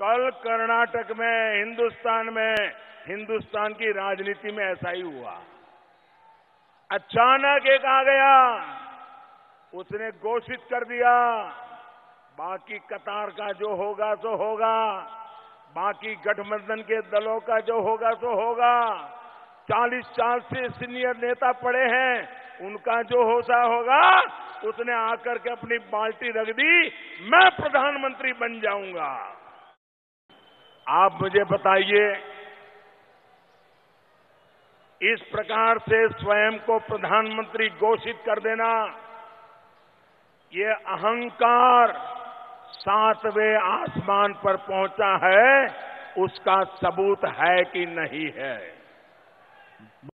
कल कर्नाटक में हिंदुस्तान की राजनीति में ऐसा ही हुआ। अचानक एक आ गया, उसने घोषित कर दिया बाकी कतार का जो होगा सो होगा, बाकी गठबंधन के दलों का जो होगा सो होगा, 40 साल से सीनियर नेता पड़े हैं उनका जो होसा होगा। उसने आकर के अपनी बाल्टी रख दी, मैं प्रधानमंत्री बन जाऊंगा। आप मुझे बताइए, इस प्रकार से स्वयं को प्रधानमंत्री घोषित कर देना, ये अहंकार 7वें आसमान पर पहुंचा है, उसका सबूत है कि नहीं है।